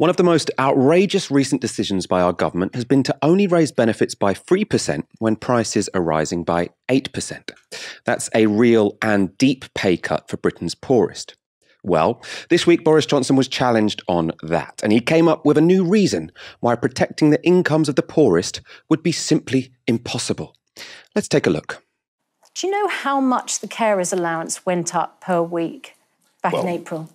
One of the most outrageous recent decisions by our government has been to only raise benefits by 3% when prices are rising by 8%. That's a real and deep pay cut for Britain's poorest. Well, this week Boris Johnson was challenged on that, and he came up with a new reason why protecting the incomes of the poorest would be simply impossible. Let's take a look. Do you know how much the carers' allowance went up per week back in April?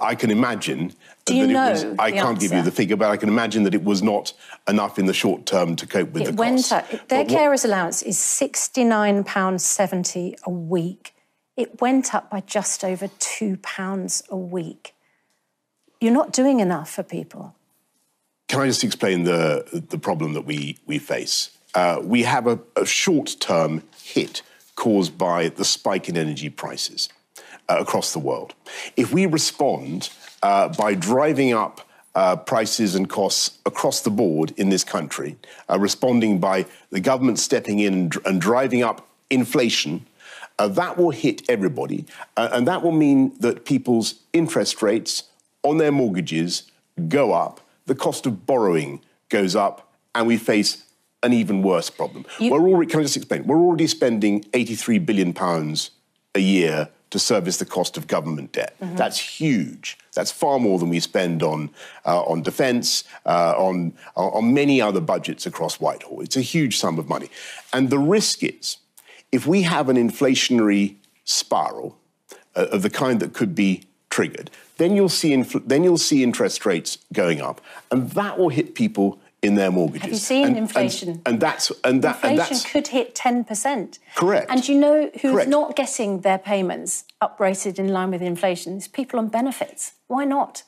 I can imagine that it was. I can't give you the figure, but I can imagine that it was not enough in the short term to cope with the cost. Their carers' allowance is £69.70 a week. It went up by just over £2 a week. You're not doing enough for people. Can I just explain the problem that we face? We have a short-term hit caused by the spike in energy prices across the world. If we respond by driving up prices and costs across the board in this country, responding by the government stepping in and driving up inflation, that will hit everybody. And that will mean that people's interest rates on their mortgages go up, the cost of borrowing goes up, and we face an even worse problem. Can I just explain? We're already spending £83 billion a year to service the cost of government debt. Mm-hmm. That's huge. That's far more than we spend on defence, on many other budgets across Whitehall. It's a huge sum of money. And the risk is, if we have an inflationary spiral of the kind that could be triggered, then you'll see interest rates going up, and that will hit people in their mortgages. Have you seen inflation? Inflation could hit 10%. Correct. And you know who's not getting their payments uprated in line with inflation? It's people on benefits. Why not?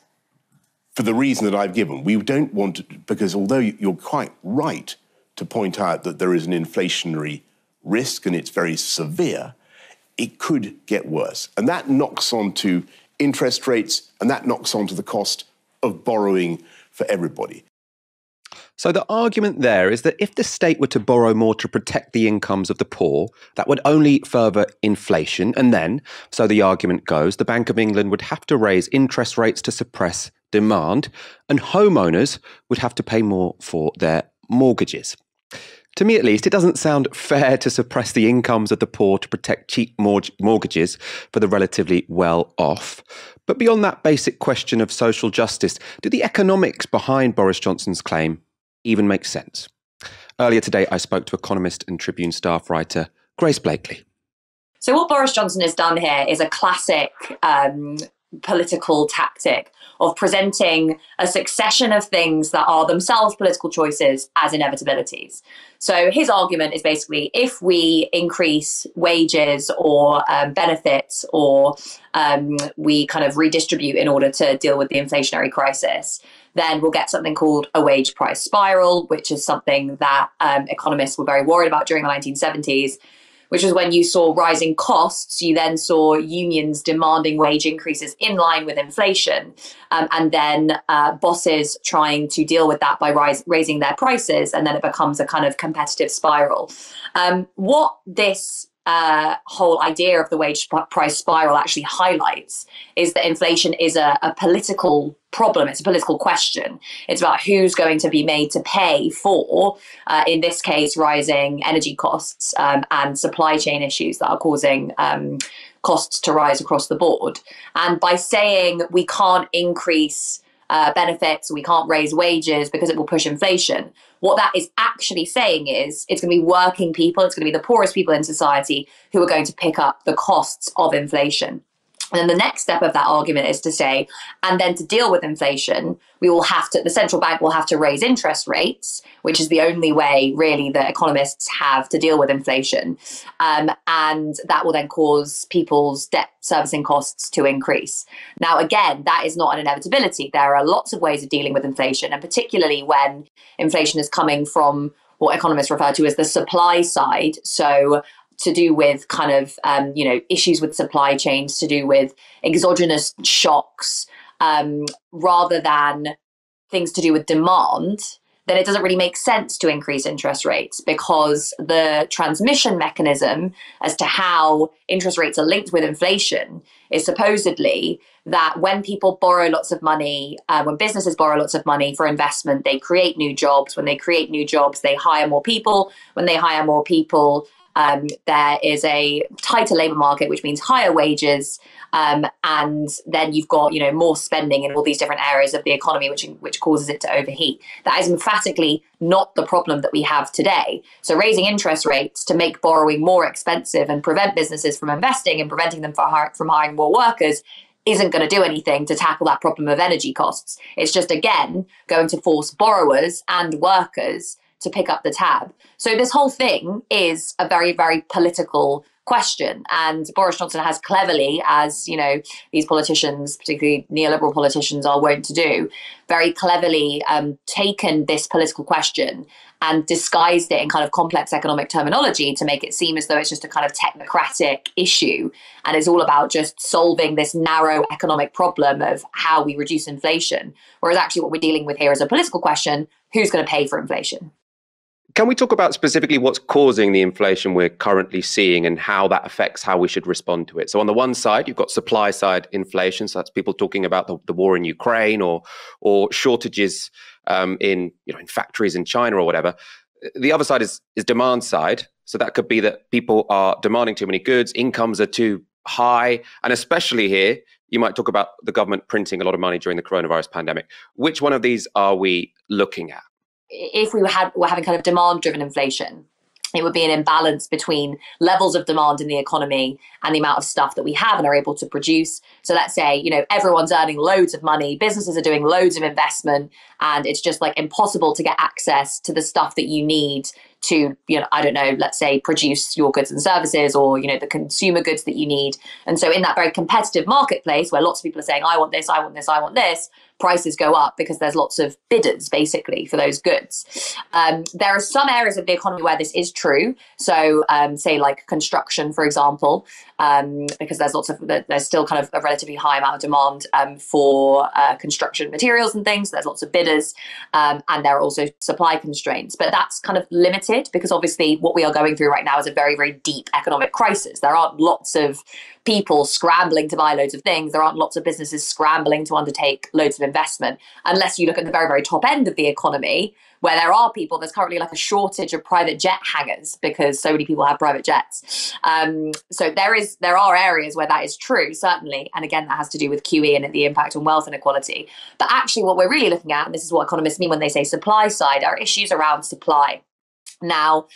For the reason that I've given. We don't want to, because although you're quite right to point out that there is an inflationary risk and it's very severe, it could get worse. And that knocks onto interest rates and that knocks onto the cost of borrowing for everybody. So the argument there is that if the state were to borrow more to protect the incomes of the poor, that would only further inflation. And then, so the argument goes, the Bank of England would have to raise interest rates to suppress demand, and homeowners would have to pay more for their mortgages. To me, at least, it doesn't sound fair to suppress the incomes of the poor to protect cheap mortgages for the relatively well-off. But beyond that basic question of social justice, do the economics behind Boris Johnson's claim even make sense? Earlier today, I spoke to economist and Tribune staff writer Grace Blakeley. So what Boris Johnson has done here is a classic political tactic of presenting a succession of things that are themselves political choices as inevitabilities. So his argument is basically, if we increase wages or benefits or we kind of redistribute in order to deal with the inflationary crisis, then we'll get something called a wage price spiral, which is something that economists were very worried about during the 1970s, which was when you saw rising costs, you then saw unions demanding wage increases in line with inflation, and then bosses trying to deal with that by raising their prices, and then it becomes a kind of competitive spiral. What this whole idea of the wage price spiral actually highlights is that inflation is a political problem. It's a political question. It's about who's going to be made to pay for, in this case, rising energy costs and supply chain issues that are causing costs to rise across the board. And by saying we can't increase benefits, we can't raise wages because it will push inflation, what that is actually saying is it's going to be working people, it's going to be the poorest people in society who are going to pick up the costs of inflation. And then the next step of that argument is to say, and then to deal with inflation, we will have to, the central bank will have to raise interest rates, which is the only way really that economists have to deal with inflation. And that will then cause people's debt servicing costs to increase. Now, again, that is not an inevitability. There are lots of ways of dealing with inflation, and particularly when inflation is coming from what economists refer to as the supply side. So to do with kind of, issues with supply chains, to do with exogenous shocks, rather than things to do with demand, then it doesn't really make sense to increase interest rates, because the transmission mechanism as to how interest rates are linked with inflation is supposedly that when people borrow lots of money, when businesses borrow lots of money for investment, they create new jobs. When they create new jobs, they hire more people. When they hire more people, there is a tighter labor market, which means higher wages. And then you've got, you know, more spending in all these different areas of the economy, which causes it to overheat. That is emphatically not the problem that we have today. So raising interest rates to make borrowing more expensive and prevent businesses from investing and preventing them from hiring more workers isn't going to do anything to tackle that problem of energy costs. It's just, again, going to force borrowers and workers to pick up the tab. So this whole thing is a very, very political question. And Boris Johnson has cleverly, as you know, these politicians, particularly neoliberal politicians, are wont to do, very cleverly taken this political question and disguised it in kind of complex economic terminology to make it seem as though it's just a kind of technocratic issue. And it's all about just solving this narrow economic problem of how we reduce inflation. Whereas actually what we're dealing with here is a political question: who's going to pay for inflation? Can we talk about specifically what's causing the inflation we're currently seeing and how that affects how we should respond to it? So on the one side, you've got supply side inflation. So that's people talking about the war in Ukraine or shortages in, you know, in factories in China or whatever. The other side is demand side. So that could be that people are demanding too many goods, incomes are too high. And especially here, you might talk about the government printing a lot of money during the coronavirus pandemic. Which one of these are we looking at? If we were having kind of demand-driven inflation, it would be an imbalance between levels of demand in the economy and the amount of stuff that we have and are able to produce. So let's say, you know, everyone's earning loads of money, businesses are doing loads of investment, and it's just like impossible to get access to the stuff that you need to, you know, I don't know, let's say produce your goods and services or, you know, the consumer goods that you need. And so in that very competitive marketplace where lots of people are saying, I want this, I want this, I want this, prices go up because there's lots of bidders basically for those goods. There are some areas of the economy where this is true. So say like construction, for example, because there's still kind of a relatively high amount of demand for construction materials and things. There's lots of bidders and there are also supply constraints, but that's kind of limited because obviously what we are going through right now is a very, very deep economic crisis. There aren't lots of people scrambling to buy loads of things. There aren't lots of businesses scrambling to undertake loads of investment, unless you look at the very, very top end of the economy where there are people, there's currently like a shortage of private jet hangars because so many people have private jets. So there are areas where that is true, certainly. And again, that has to do with QE and the impact on wealth inequality. But actually what we're really looking at, and this is what economists mean when they say supply side, are issues around supply. Now,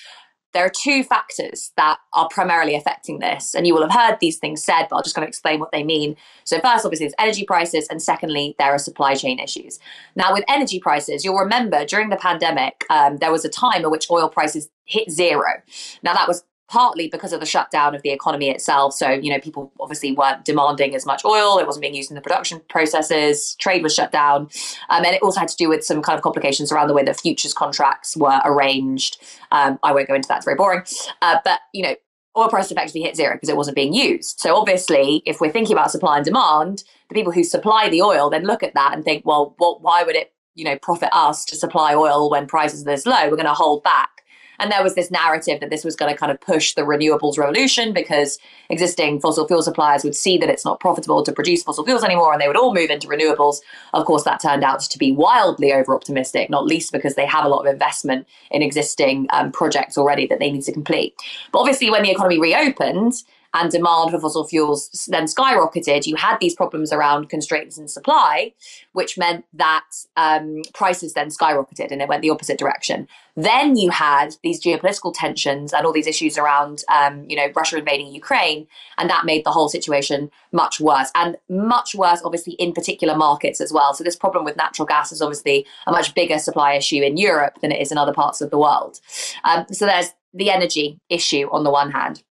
there are two factors that are primarily affecting this, and you will have heard these things said, but I'll just kind of explain what they mean. So first, obviously, it's energy prices, and secondly, there are supply chain issues. Now, with energy prices, you'll remember during the pandemic, there was a time at which oil prices hit zero. Now, that was partly because of the shutdown of the economy itself. So, you know, people obviously weren't demanding as much oil. It wasn't being used in the production processes. Trade was shut down. And it also had to do with some kind of complications around the way that futures contracts were arranged. I won't go into that. It's very boring. But, you know, oil prices effectively hit zero because it wasn't being used. So obviously, if we're thinking about supply and demand, the people who supply the oil then look at that and think, well, why would it, you know, profit us to supply oil when prices are this low? We're going to hold back. And there was this narrative that this was going to kind of push the renewables revolution because existing fossil fuel suppliers would see that it's not profitable to produce fossil fuels anymore and they would all move into renewables. Of course, that turned out to be wildly over-optimistic, not least because they have a lot of investment in existing projects already that they need to complete. But obviously, when the economy reopened and demand for fossil fuels then skyrocketed, you had these problems around constraints in supply, which meant that prices then skyrocketed and it went the opposite direction. Then you had these geopolitical tensions and all these issues around, you know, Russia invading Ukraine, and that made the whole situation much worse, and much worse, obviously, in particular markets as well. So this problem with natural gas is obviously a much bigger supply issue in Europe than it is in other parts of the world. So there's the energy issue on the one hand.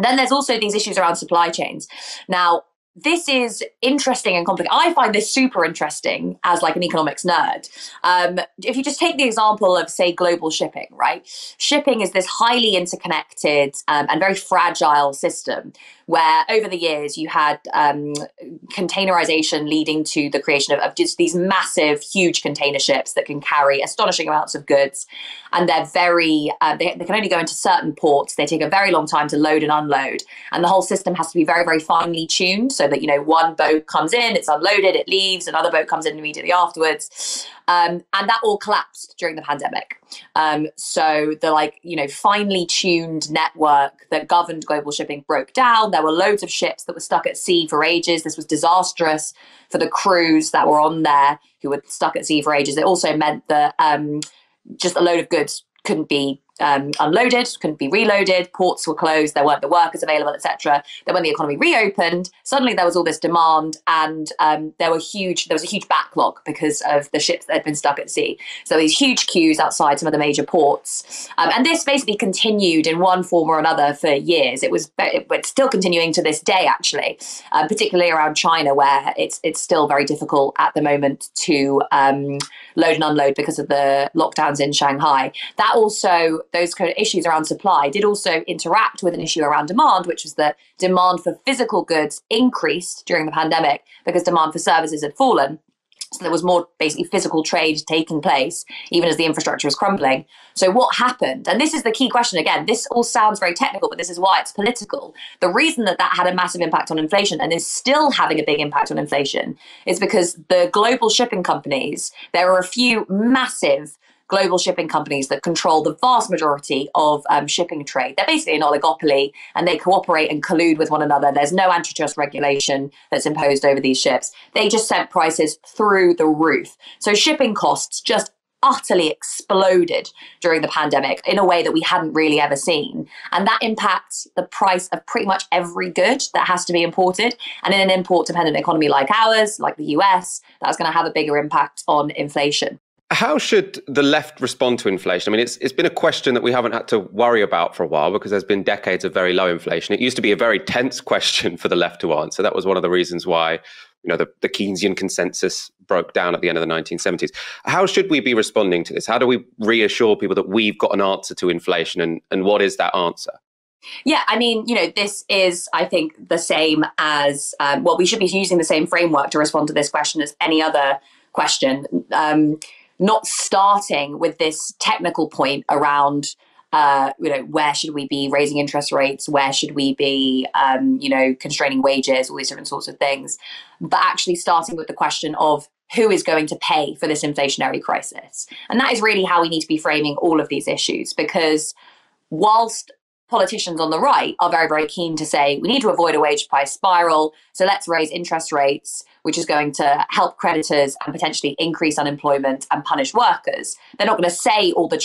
Then there's also these issues around supply chains. Now, this is interesting and complicated. I find this super interesting as like an economics nerd. If you just take the example of, say, global shipping, right? Shipping is this highly interconnected and very fragile system where over the years you had containerization leading to the creation of just these massive, huge container ships that can carry astonishing amounts of goods. And they're very, they can only go into certain ports. They take a very long time to load and unload. And the whole system has to be very, very finely tuned so that, you know, one boat comes in, it's unloaded, it leaves, another boat comes in immediately afterwards. And that all collapsed during the pandemic. So the finely tuned network that governed global shipping broke down. There were loads of ships that were stuck at sea for ages. This was disastrous for the crews that were on there who were stuck at sea for ages. It also meant that just a load of goods couldn't be unloaded, couldn't be reloaded, ports were closed, there weren't the workers available, etc. Then when the economy reopened, suddenly there was all this demand, and there was a huge backlog because of the ships that had been stuck at sea. So these huge queues outside some of the major ports, and this basically continued in one form or another for years. It's still continuing to this day, actually, particularly around China, where it's still very difficult at the moment to load and unload because of the lockdowns in Shanghai. That also, those kind of issues around supply did also interact with an issue around demand, which was that demand for physical goods increased during the pandemic because demand for services had fallen. So there was more basically physical trade taking place, even as the infrastructure was crumbling. So what happened? And this is the key question. Again, this all sounds very technical, but this is why it's political. The reason that that had a massive impact on inflation and is still having a big impact on inflation is because the global shipping companies, there are a few massive global shipping companies that control the vast majority of shipping trade. They're basically an oligopoly, and they cooperate and collude with one another. There's no antitrust regulation that's imposed over these ships. They just sent prices through the roof. So shipping costs just utterly exploded during the pandemic in a way that we hadn't really ever seen. And that impacts the price of pretty much every good that has to be imported. And in an import-dependent economy like ours, like the US, that's going to have a bigger impact on inflation. How should the left respond to inflation? I mean, it's been a question that we haven't had to worry about for a while because there's been decades of very low inflation. It used to be a very tense question for the left to answer. That was one of the reasons why, you know, the Keynesian consensus broke down at the end of the 1970s. How should we be responding to this? How do we reassure people that we've got an answer to inflation, and what is that answer? Yeah, I mean, you know, this is, I think, the same as, well, we should be using the same framework to respond to this question as any other question. Not starting with this technical point around, where should we be raising interest rates? Where should we be, constraining wages, all these different sorts of things, but actually starting with the question of who is going to pay for this inflationary crisis? And that is really how we need to be framing all of these issues, because whilst politicians on the right are very, very keen to say we need to avoid a wage price spiral, so let's raise interest rates, which is going to help creditors and potentially increase unemployment and punish workers. They're not going to say all the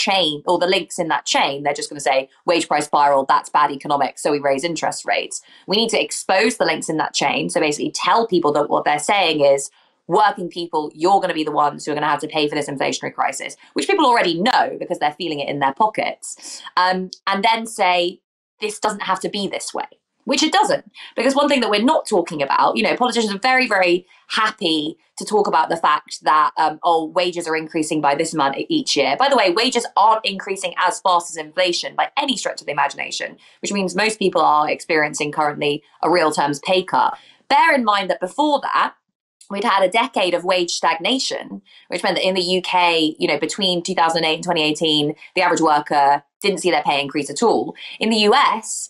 links in that chain. They're just going to say wage price spiral, that's bad economics, so we raise interest rates. We need to expose the links in that chain. So basically tell people that what they're saying is, working people, you're going to be the ones who are going to have to pay for this inflationary crisis, which people already know because they're feeling it in their pockets. And then say, this doesn't have to be this way, which it doesn't. Because one thing that we're not talking about, you know, politicians are very, very happy to talk about the fact that, wages are increasing by this amount each year. By the way, wages aren't increasing as fast as inflation by any stretch of the imagination, which means most people are experiencing currently a real terms pay cut. Bear in mind that before that, we'd had a decade of wage stagnation, which meant that in the UK, you know, between 2008 and 2018, the average worker didn't see their pay increase at all. In the US,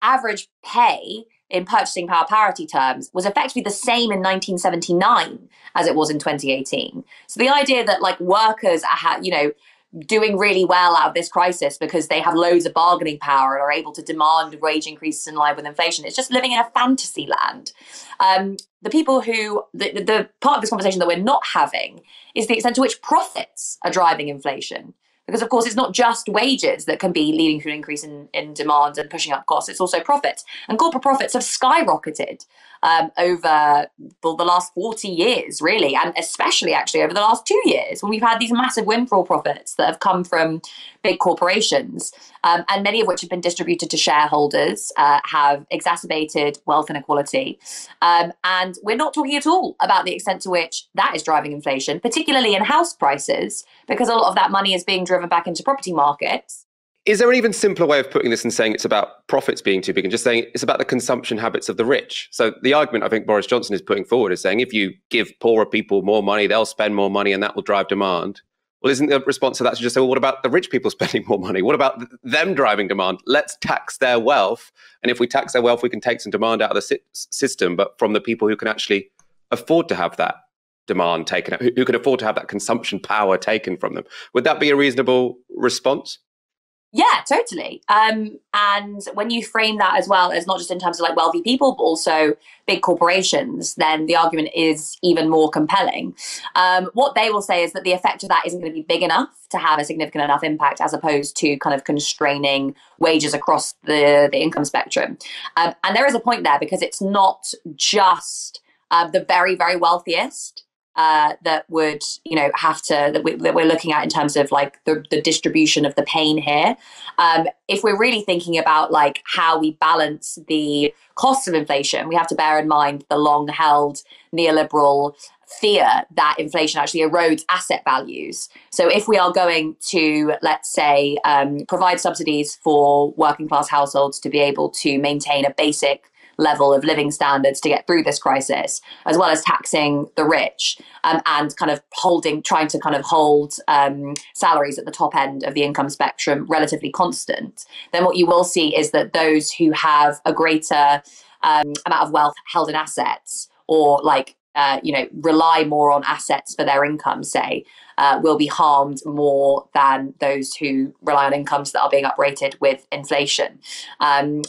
average pay in purchasing power parity terms was effectively the same in 1979 as it was in 2018. So the idea that like workers are, you know, doing really well out of this crisis because they have loads of bargaining power and are able to demand wage increases in line with inflation, it's just living in a fantasy land. The people who, the part of this conversation that we're not having is the extent to which profits are driving inflation. Because, of course, it's not just wages that can be leading to an increase in demand and pushing up costs. It's also profits. And corporate profits have skyrocketed. over the last 40 years, really, and especially actually over the last 2 years, when we've had these massive windfall profits that have come from big corporations, and many of which have been distributed to shareholders, have exacerbated wealth inequality. And we're not talking at all about the extent to which that is driving inflation, particularly in house prices, because a lot of that money is being driven back into property markets. Is there an even simpler way of putting this and saying it's about profits being too big and just saying it's about the consumption habits of the rich? So the argument I think Boris Johnson is putting forward is saying if you give poorer people more money, they'll spend more money and that will drive demand. Well, isn't the response to that to just say, well, what about the rich people spending more money? What about them driving demand? Let's tax their wealth. And if we tax their wealth, we can take some demand out of the system, but from the people who can actually afford to have that demand taken, who can afford to have that consumption power taken from them. Would that be a reasonable response? Yeah, totally. And when you frame that as well as not just in terms of like wealthy people, but also big corporations, then the argument is even more compelling. What they will say is that the effect of that isn't going to be big enough to have a significant enough impact as opposed to kind of constraining wages across the income spectrum. And there is a point there because it's not just the very, very wealthiest that would, you know, have to, that we're looking at in terms of like the distribution of the pain here. If we're really thinking about like how we balance the costs of inflation, we have to bear in mind the long held neoliberal fear that inflation actually erodes asset values. So if we are going to, let's say, provide subsidies for working class households to be able to maintain a basic level of living standards to get through this crisis, as well as taxing the rich and kind of trying to hold salaries at the top end of the income spectrum relatively constant, then what you will see is that those who have a greater amount of wealth held in assets or like, rely more on assets for their income, say, will be harmed more than those who rely on incomes that are being uprated with inflation.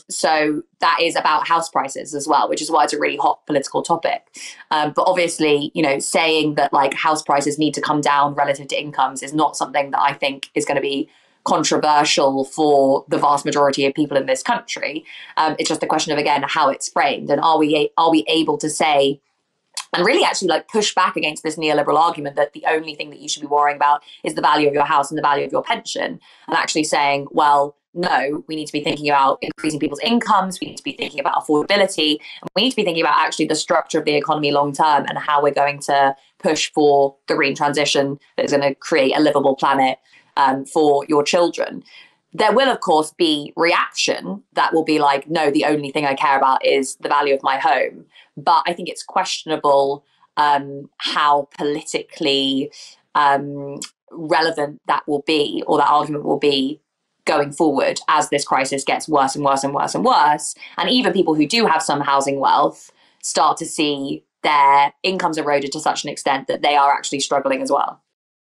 So that is about house prices as well, which is why it's a really hot political topic. But obviously, you know, saying that like house prices need to come down relative to incomes is not something that I think is going to be controversial for the vast majority of people in this country. It's just a question of, again, how it's framed and are we able to say, and really actually like push back against this neoliberal argument that the only thing that you should be worrying about is the value of your house and the value of your pension, and actually saying, well, no, we need to be thinking about increasing people's incomes, we need to be thinking about affordability, and we need to be thinking about actually the structure of the economy long term and how we're going to push for the green transition that is going to create a livable planet for your children. There will, of course, be reaction that will be like, no, the only thing I care about is the value of my home. But I think it's questionable how politically relevant that will be, or that argument will be going forward as this crisis gets worse and worse and worse and worse. And even people who do have some housing wealth start to see their incomes eroded to such an extent that they are actually struggling as well.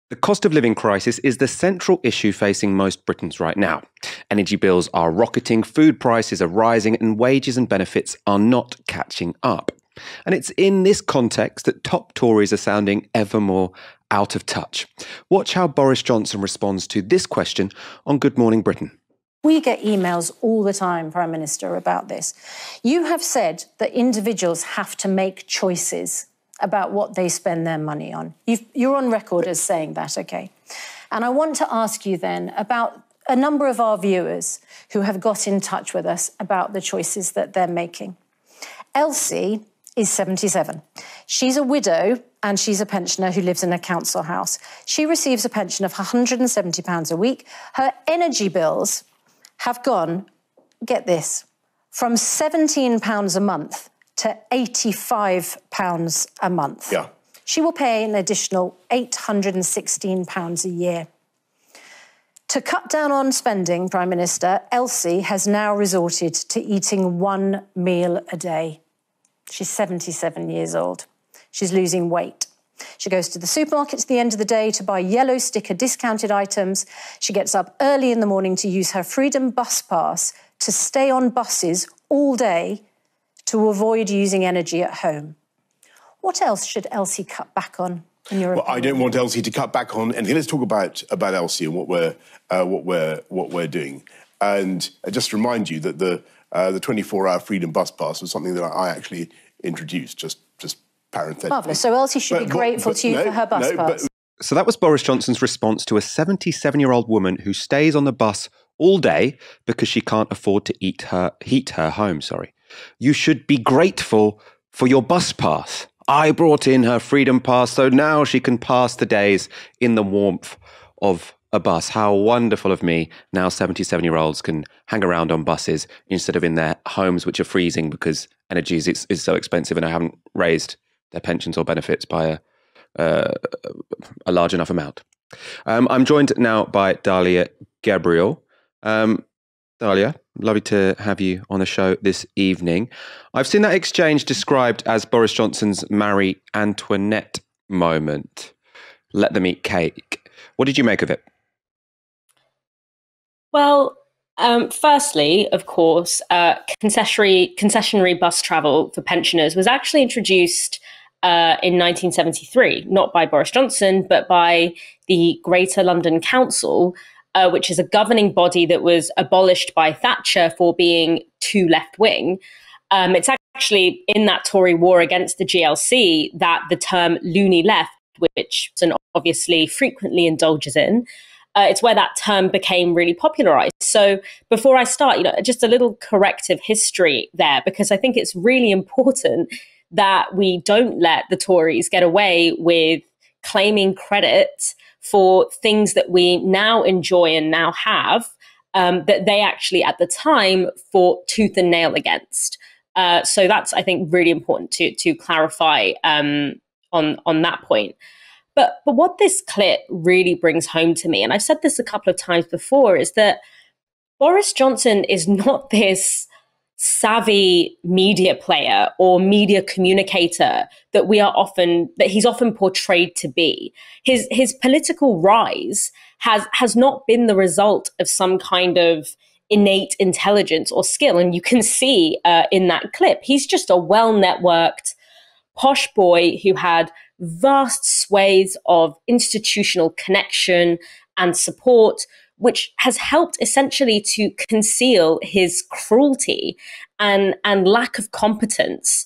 The cost of living crisis is the central issue facing most Britons right now. Energy bills are rocketing, food prices are rising, and wages and benefits are not catching up. And it's in this context that top Tories are sounding ever more out of touch. Watch how Boris Johnson responds to this question on Good Morning Britain. We get emails all the time, Prime Minister, about this. You have said that individuals have to make choices about what they spend their money on. You're on record as saying that, okay? And I want to ask you then about a number of our viewers who have got in touch with us about the choices that they're making. Elsie is 77. She's a widow and she's a pensioner who lives in a council house. She receives a pension of £170 a week. Her energy bills have gone, get this, from £17 a month to £85 a month. Yeah. She will pay an additional £816 a year. To cut down on spending, Prime Minister, Elsie has now resorted to eating one meal a day. She's 77 years old. She's losing weight. She goes to the supermarket at the end of the day to buy yellow sticker discounted items. She gets up early in the morning to use her Freedom Bus Pass to stay on buses all day to avoid using energy at home. What else should Elsie cut back on, in your opinion? Well, I don't want Elsie to cut back on anything. Let's talk about Elsie and what we're doing. And just to remind you that the 24-hour Freedom Bus Pass was something that I actually introduced, just parenthetically. Marvellous. So Elsie should be grateful to you for her bus pass. So that was Boris Johnson's response to a 77-year-old woman who stays on the bus all day because she can't afford to heat her home. Sorry. You should be grateful for your bus pass. I brought in her freedom pass, so now she can pass the days in the warmth of a bus. How wonderful of me. Now 77-year-olds can hang around on buses instead of in their homes, which are freezing because energy is so expensive and I haven't raised their pensions or benefits by a large enough amount. I'm joined now by Dalia Gebrial. Dalia, lovely to have you on the show this evening. I've seen that exchange described as Boris Johnson's Marie Antoinette moment. Let them eat cake. What did you make of it? Well, firstly, of course, concessionary bus travel for pensioners was actually introduced in 1973, not by Boris Johnson, but by the Greater London Council, which is a governing body that was abolished by Thatcher for being too left-wing. It's actually in that Tory war against the GLC that the term loony left, which Johnson obviously frequently indulges in, it's where that term became really popularised. So before I start, just a little corrective history there, because I think it's really important that we don't let the Tories get away with claiming credit for things that we now enjoy and now have, that they actually at the time fought tooth and nail against. So that's, I think, really important to clarify on that point. But what this clip really brings home to me, and I've said this a couple of times before, is that Boris Johnson is not this savvy media player or media communicator that he's often portrayed to be. His political rise has not been the result of some kind of innate intelligence or skill, and you can see in that clip he's just a well-networked posh boy who had vast swathes of institutional connection and support, which has helped essentially to conceal his cruelty and lack of competence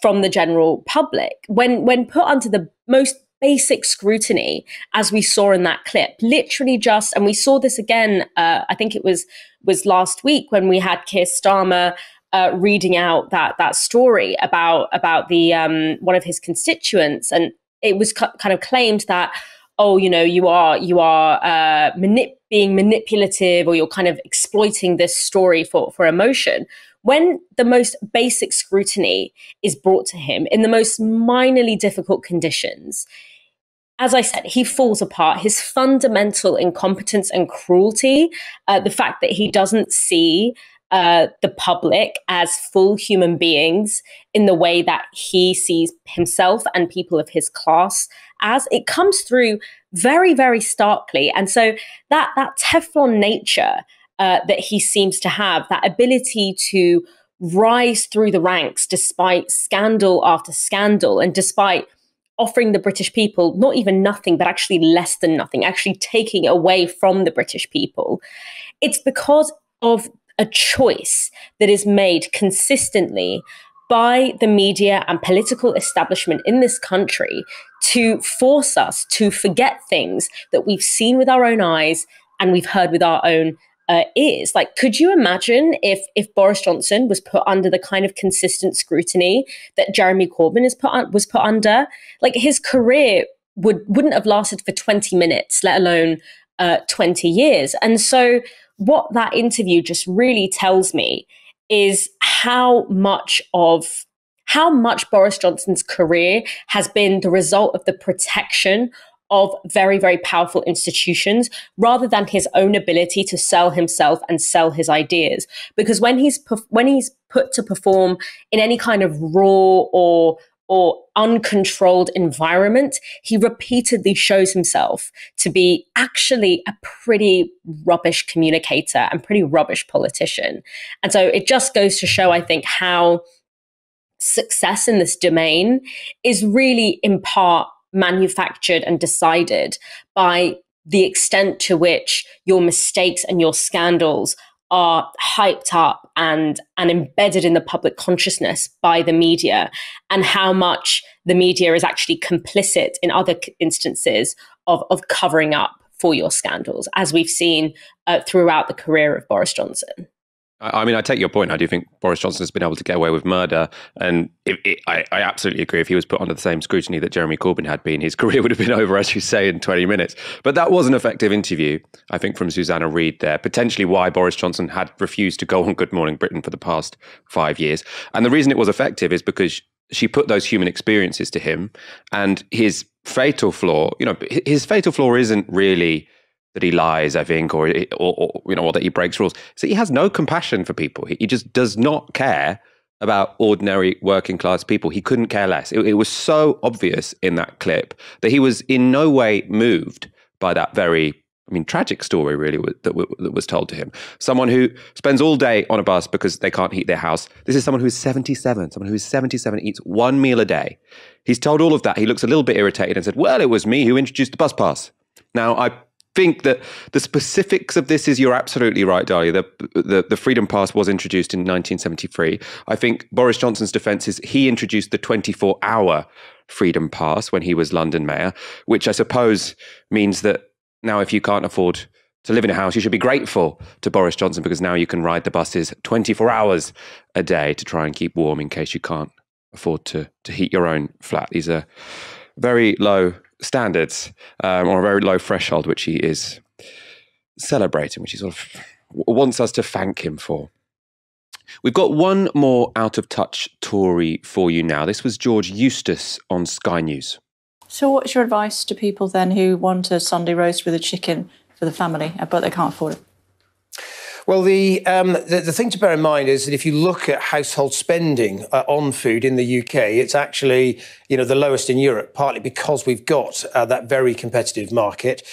from the general public. When put under the most basic scrutiny, as we saw in that clip, literally just, and we saw this again, I think it was last week when we had Keir Starmer reading out that story about the one of his constituents, and it was kind of claimed that, oh, you are being manipulative, or you're kind of exploiting this story for emotion. When the most basic scrutiny is brought to him in the most minorly difficult conditions, as I said, he falls apart. His fundamental incompetence and cruelty, the fact that he doesn't see the public as full human beings in the way that he sees himself and people of his class as, it comes through very, very starkly. And so that Teflon nature that he seems to have, that ability to rise through the ranks despite scandal after scandal and despite offering the British people not even nothing, but actually less than nothing, actually taking away from the British people, it's because of a choice that is made consistently by the media and political establishment in this country to force us to forget things that we've seen with our own eyes and we've heard with our own ears. Like, could you imagine if Boris Johnson was put under the kind of consistent scrutiny that Jeremy Corbyn was put under? Like, his career wouldn't have lasted for 20 minutes, let alone 20 years. And so what that interview just really tells me is how much Boris Johnson's career has been the result of the protection of very, very powerful institutions rather than his own ability to sell himself and sell his ideas. Because when he's put to perform in any kind of raw or uncontrolled environment, he repeatedly shows himself to be actually a pretty rubbish communicator and pretty rubbish politician. And so it just goes to show, I think, how success in this domain is really in part manufactured and decided by the extent to which your mistakes and your scandals are hyped up and embedded in the public consciousness by the media, and how much the media is actually complicit in other instances of covering up for your scandals, as we've seen throughout the career of Boris Johnson. I mean, I take your point. I do think Boris Johnson has been able to get away with murder. And I absolutely agree. If he was put under the same scrutiny that Jeremy Corbyn had been, his career would have been over, as you say, in 20 minutes. But that was an effective interview, I think, from Susanna Reid there, potentially why Boris Johnson had refused to go on Good Morning Britain for the past 5 years. And the reason it was effective is because she put those human experiences to him. And his fatal flaw, you know, his fatal flaw isn't really that he lies, I think, or you know, or that he breaks rules. So he has no compassion for people. He just does not care about ordinary working class people. He couldn't care less. It was so obvious in that clip that he was in no way moved by that very, I mean, tragic story, really, that was told to him. Someone who spends all day on a bus because they can't heat their house. This is someone who is 77. Someone who is 77 eats one meal a day. He's told all of that. He looks a little bit irritated and said, well, it was me who introduced the bus pass. Now, I think that the specifics of this is, you're absolutely right, Dalia. The Freedom Pass was introduced in 1973. I think Boris Johnson's defence is he introduced the 24-hour Freedom Pass when he was London Mayor, which I suppose means that now if you can't afford to live in a house, you should be grateful to Boris Johnson because now you can ride the buses 24 hours a day to try and keep warm in case you can't afford to heat your own flat. These are very low standards, or a very low threshold, which he is celebrating, which he sort of wants us to thank him for. We've got one more out-of-touch Tory for you now. This was George Eustace on Sky News. So what's your advice to people then who want a Sunday roast with a chicken for the family, but they can't afford it? Well, the thing to bear in mind is that if you look at household spending on food in the UK, it's actually, you know, the lowest in Europe, partly because we've got that very competitive market.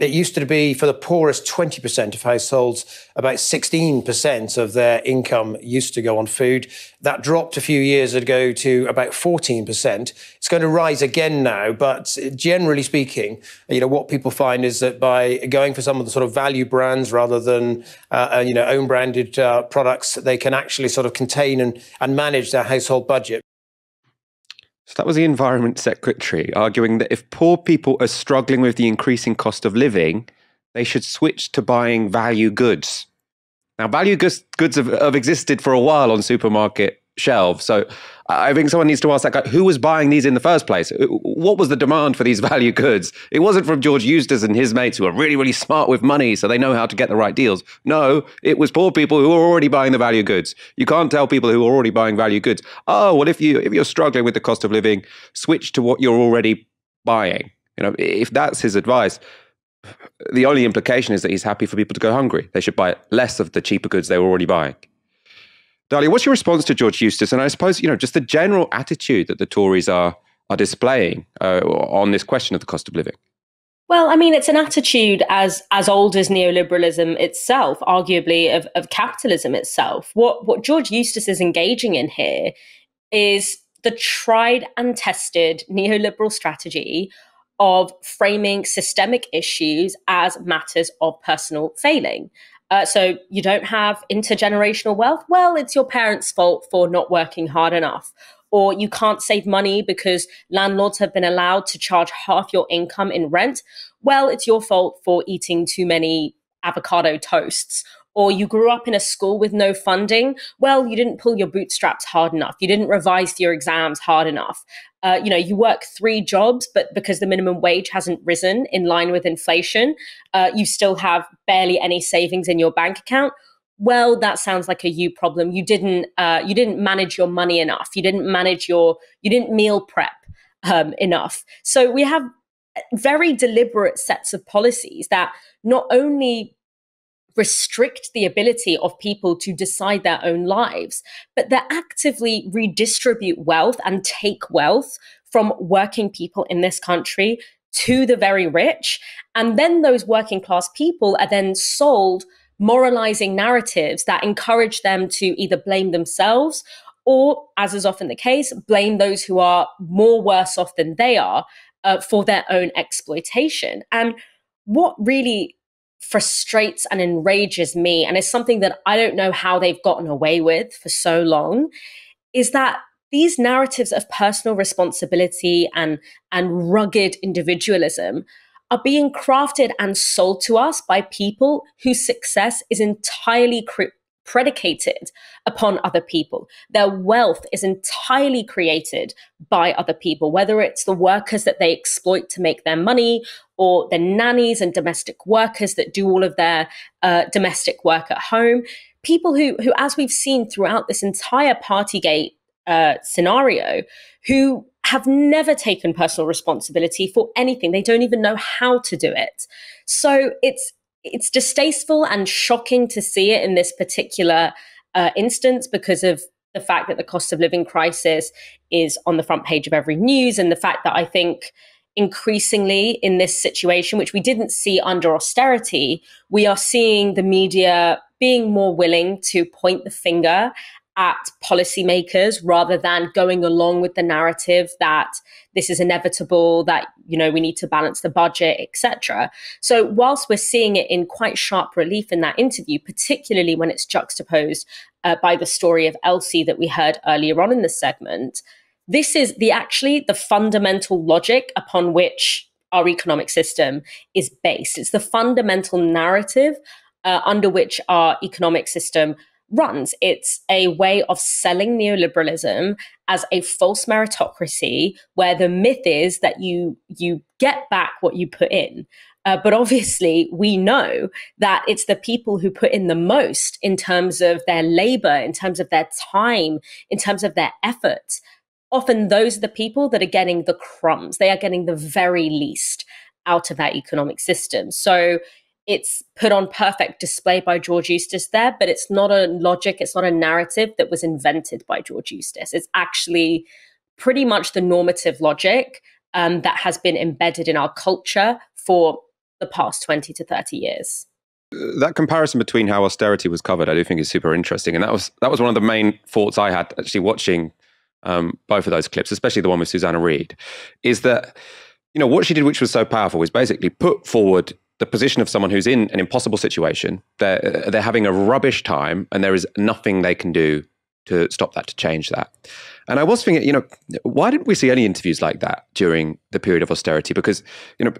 It used to be for the poorest 20% of households, about 16% of their income used to go on food. That dropped a few years ago to about 14%. It's going to rise again now, but generally speaking, you know, what people find is that by going for some of the sort of value brands rather than, you know, own branded products, they can actually sort of contain and manage their household budget. So that was the Environment Secretary arguing that if poor people are struggling with the increasing cost of living, they should switch to buying value goods. Now, value goods have existed for a while on supermarket shelves. So I think someone needs to ask that guy, who was buying these in the first place? What was the demand for these value goods? It wasn't from George Eustace and his mates who are really, really smart with money, so they know how to get the right deals. No, it was poor people who were already buying the value goods. You can't tell people who are already buying value goods, oh, well, if you're struggling with the cost of living, switch to what you're already buying. You know, if that's his advice, the only implication is that he's happy for people to go hungry. They should buy less of the cheaper goods they were already buying. Dalia, what's your response to George Eustace? And I suppose, you know, just the general attitude that the Tories are displaying on this question of the cost of living. Well, I mean, it's an attitude as old as neoliberalism itself, arguably of capitalism itself. What George Eustace is engaging in here is the tried and tested neoliberal strategy of framing systemic issues as matters of personal failing. So you don't have intergenerational wealth? Well, it's your parents' fault for not working hard enough. Or you can't save money because landlords have been allowed to charge half your income in rent? Well, it's your fault for eating too many avocado toasts. Or you grew up in a school with no funding? Well, you didn't pull your bootstraps hard enough. You didn't revise your exams hard enough. You know, you work 3 jobs, but because the minimum wage hasn't risen in line with inflation, you still have barely any savings in your bank account. Well, that sounds like a you problem. You didn't manage your money enough. You didn't meal prep enough. So we have very deliberate sets of policies that not only restrict the ability of people to decide their own lives, but they actively redistribute wealth and take wealth from working people in this country to the very rich. And then those working class people are then sold moralizing narratives that encourage them to either blame themselves or, as is often the case, blame those who are more worse off than they are for their own exploitation. And what really frustrates and enrages me, and it's something that I don't know how they've gotten away with for so long, is that these narratives of personal responsibility and rugged individualism are being crafted and sold to us by people whose success is entirely predicated upon other people. Their wealth is entirely created by other people, whether it's the workers that they exploit to make their money or the nannies and domestic workers that do all of their domestic work at home. People who, as we've seen throughout this entire Partygate scenario, who have never taken personal responsibility for anything. They don't even know how to do it. So it's distasteful and shocking to see it in this particular instance because of the fact that the cost of living crisis is on the front page of every news, and the fact that I think increasingly in this situation, which we didn't see under austerity, we are seeing the media being more willing to point the finger at policymakers rather than going along with the narrative that this is inevitable, that, you know, we need to balance the budget, etc. So whilst we're seeing it in quite sharp relief in that interview, particularly when it's juxtaposed by the story of Elsie that we heard earlier on in the segment, this is actually the fundamental logic upon which our economic system is based. It's the fundamental narrative under which our economic system runs. It's a way of selling neoliberalism as a false meritocracy, where the myth is that you get back what you put in. But obviously, we know that it's the people who put in the most in terms of their labor, in terms of their time, in terms of their efforts. Often those are the people that are getting the crumbs. They are getting the very least out of that economic system. So it's put on perfect display by George Eustice there, but it's not a logic, it's not a narrative that was invented by George Eustice. It's actually pretty much the normative logic that has been embedded in our culture for the past 20 to 30 years. That comparison between how austerity was covered, I do think is super interesting. And that was one of the main thoughts I had actually watching both of those clips, especially the one with Susanna Reid, is that, you know, what she did, which was so powerful, is basically put forward the position of someone who's in an impossible situation. They're having a rubbish time, and there is nothing they can do to stop that, to change that. And I was thinking, you know, why didn't we see any interviews like that during the period of austerity? Because, you know,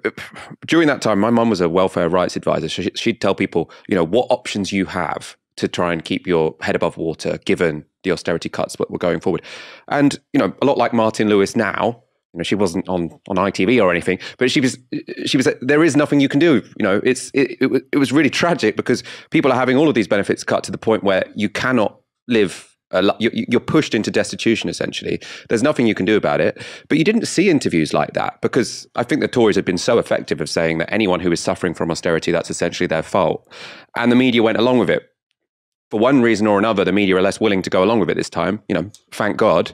during that time, my mum was a welfare rights advisor. So she'd tell people, you know, what options you have to try and keep your head above water, given the austerity cuts that were going forward. And, you know, a lot like Martin Lewis now, you know, she wasn't on ITV or anything, but she was, there is nothing you can do. You know, it was really tragic because people are having all of these benefits cut to the point where you cannot live, you're pushed into destitution, essentially. There's nothing you can do about it. But you didn't see interviews like that because I think the Tories had been so effective of saying that anyone who is suffering from austerity, that's essentially their fault. And the media went along with it. For one reason or another, the media are less willing to go along with it this time, you know, thank God.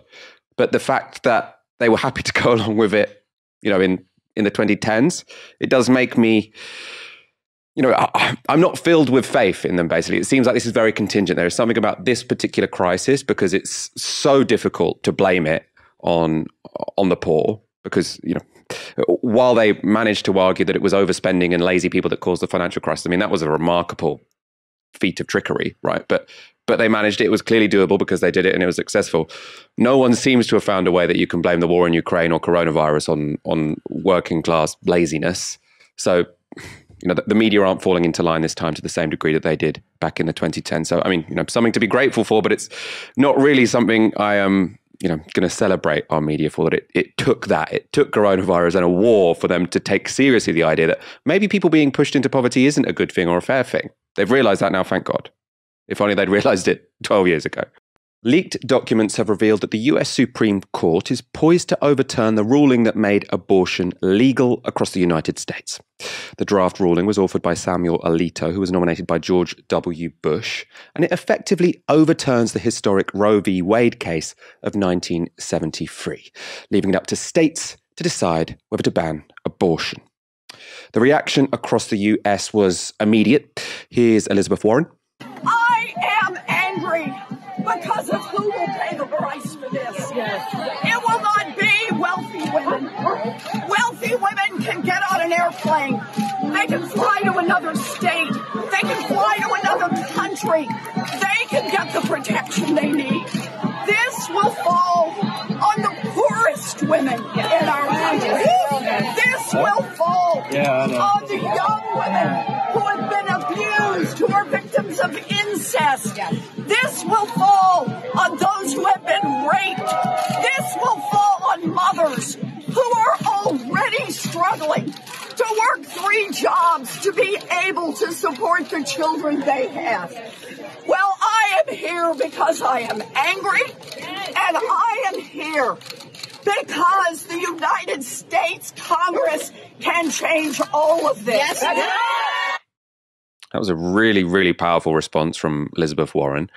But the fact that they were happy to go along with it, you know, in the 2010s. It does make me, you know, I'm not filled with faith in them, basically. It seems like this is very contingent. There is something about this particular crisis because it's so difficult to blame it on the poor because, you know, while they managed to argue that it was overspending and lazy people that caused the financial crisis, I mean, that was a remarkable feat of trickery, right? But they managed it. It was clearly doable because they did it and it was successful. No one seems to have found a way that you can blame the war in Ukraine or coronavirus on working class laziness. So, you know, the media aren't falling into line this time to the same degree that they did back in the 2010s. So, I mean, you know, something to be grateful for, but it's not really something I am, you know, going to celebrate our media for, that it took coronavirus and a war for them to take seriously the idea that maybe people being pushed into poverty isn't a good thing or a fair thing. They've realized that now, thank God. If only they'd realised it 12 years ago. Leaked documents have revealed that the US Supreme Court is poised to overturn the ruling that made abortion legal across the United States. The draft ruling was authored by Samuel Alito, who was nominated by George W. Bush, and it effectively overturns the historic Roe v. Wade case of 1973, leaving it up to states to decide whether to ban abortion. The reaction across the US was immediate. Here's Elizabeth Warren. I am angry because of who will pay the price for this. It will not be wealthy women. Wealthy women can get on an airplane. They can fly to another state. They can fly to another country. They can get the protection they need. This will fall on the poorest women in our country. This will fall on the young women who have been abused, who are victims of incest. This will fall on those who have been raped. This will fall on mothers who are already struggling to work 3 jobs to be able to support the children they have. Well, I am here because I am angry, and I am here because the United States Congress can change all of this. Yes, that was a really, really powerful response from Elizabeth Warren.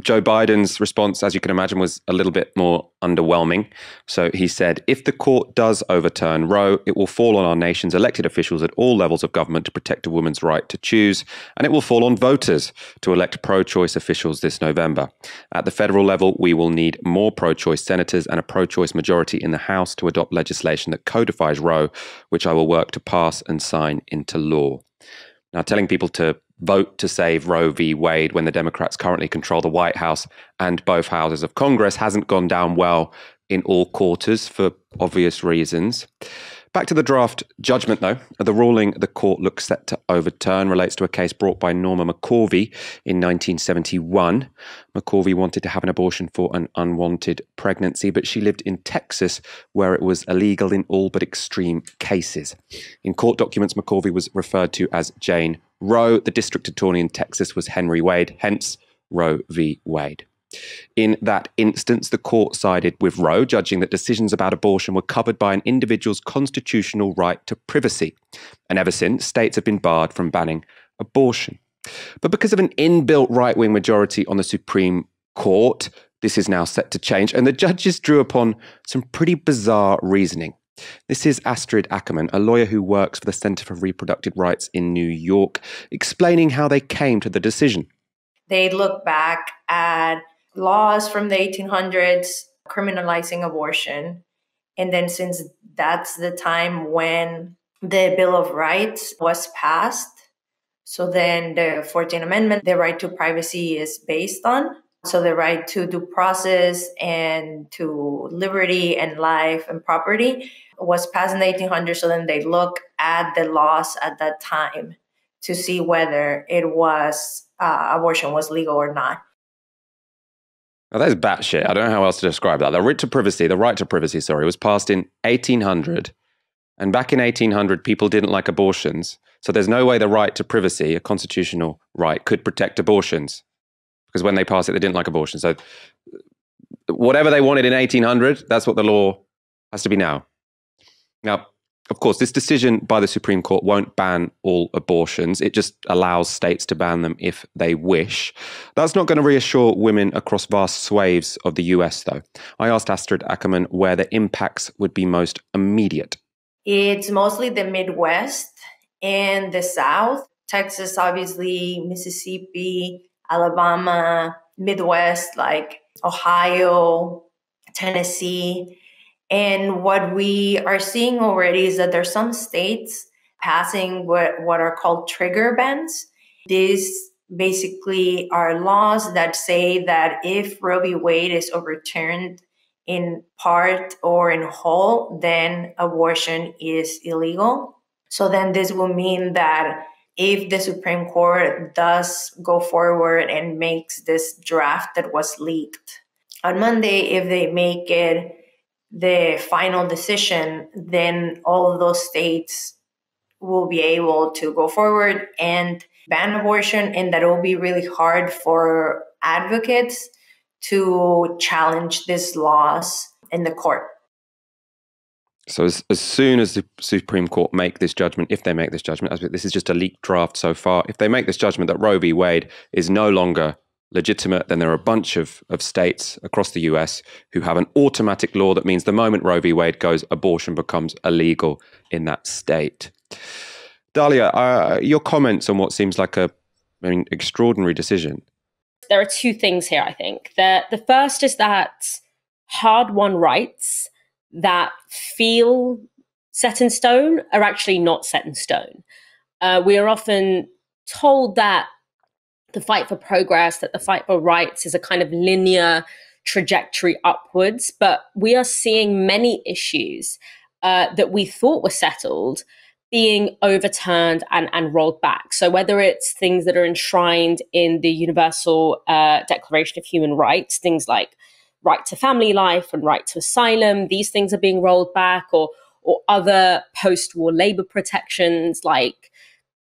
Joe Biden's response, as you can imagine, was a little bit more underwhelming. So he said, if the court does overturn Roe, it will fall on our nation's elected officials at all levels of government to protect a woman's right to choose, and it will fall on voters to elect pro-choice officials this November. At the federal level, we will need more pro-choice senators and a pro-choice majority in the House to adopt legislation that codifies Roe, which I will work to pass and sign into law. Now, telling people to vote to save Roe v. Wade when the Democrats currently control the White House and both houses of Congress hasn't gone down well in all quarters for obvious reasons. Back to the draft judgment, though. The ruling the court looks set to overturn relates to a case brought by Norma McCorvey in 1971. McCorvey wanted to have an abortion for an unwanted pregnancy, but she lived in Texas, where it was illegal in all but extreme cases. In court documents, McCorvey was referred to as Jane Roe. The district attorney in Texas was Henry Wade, hence Roe v. Wade. In that instance, the court sided with Roe, judging that decisions about abortion were covered by an individual's constitutional right to privacy. And ever since, states have been barred from banning abortion. But because of an inbuilt right-wing majority on the Supreme Court, this is now set to change, and the judges drew upon some pretty bizarre reasoning. This is Astrid Ackerman, a lawyer who works for the Center for Reproductive Rights in New York, explaining how they came to the decision. They look back at laws from the 1800s criminalizing abortion. And then since that's the time when the Bill of Rights was passed, so then the 14th Amendment, the right to privacy is based on. So the right to due process and to liberty and life and property was passed in the 1800s. So then they look at the laws at that time to see whether it was abortion was legal or not. Now, that is batshit. I don't know how else to describe that. The right to privacy, was passed in 1800. And back in 1800, people didn't like abortions. So there's no way the right to privacy, a constitutional right, could protect abortions. Because when they passed it, they didn't like abortion. So whatever they wanted in 1800, that's what the law has to be now. Now, of course, this decision by the Supreme Court won't ban all abortions. It just allows states to ban them if they wish. That's not going to reassure women across vast swathes of the US, though. I asked Astrid Ackerman where the impacts would be most immediate. It's mostly the Midwest and the South. Texas, obviously, Mississippi, Alabama, Midwest, like Ohio, Tennessee. And what we are seeing already is that there's some states passing what are called trigger bans. These basically are laws that say that if Roe v. Wade is overturned in part or in whole, then abortion is illegal. So then this will mean that if the Supreme Court does go forward and makes this draft that was leaked on Monday, if they make it the final decision, then all of those states will be able to go forward and ban abortion, and that will be really hard for advocates to challenge these laws in the court. So as soon as the Supreme Court make this judgment, if they make this judgment, this is just a leaked draft so far, if they make this judgment that Roe v. Wade is no longer legitimate, then there are a bunch of states across the US who have an automatic law that means the moment Roe v. Wade goes, abortion becomes illegal in that state. Dalia, your comments on what seems like extraordinary decision. There are two things here, I think. The first is that hard-won rights that feel set in stone are actually not set in stone. We are often told that the fight for progress, that the fight for rights is a kind of linear trajectory upwards, but we are seeing many issues that we thought were settled being overturned and rolled back. So whether it's things that are enshrined in the Universal Declaration of Human Rights, things like right to family life and right to asylum, these things are being rolled back, or other post-war labor protections like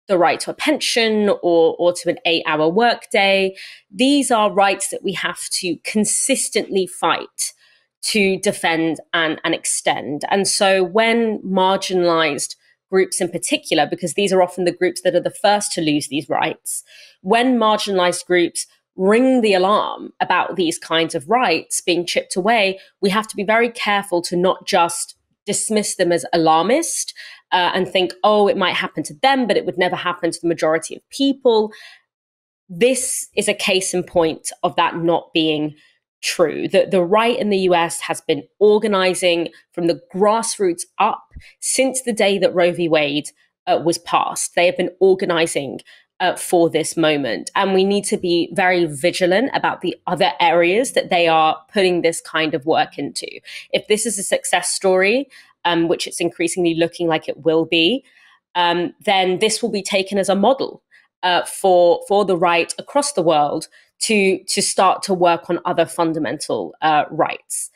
the right to a pension or to an 8-hour workday. These are rights that we have to consistently fight to defend and extend. And so when marginalized groups in particular, because these are often the groups that are the first to lose these rights, when marginalized groups ring the alarm about these kinds of rights being chipped away, we have to be very careful to not just dismiss them as alarmist and think, oh, it might happen to them, but it would never happen to the majority of people. This is a case in point of that not being true. The right in the US has been organizing from the grassroots up since the day that Roe v. Wade was passed. They have been organizing for this moment. And we need to be very vigilant about the other areas that they are putting this kind of work into. If this is a success story, which it's increasingly looking like it will be, then this will be taken as a model for the right across the world to start to work on other fundamental rights.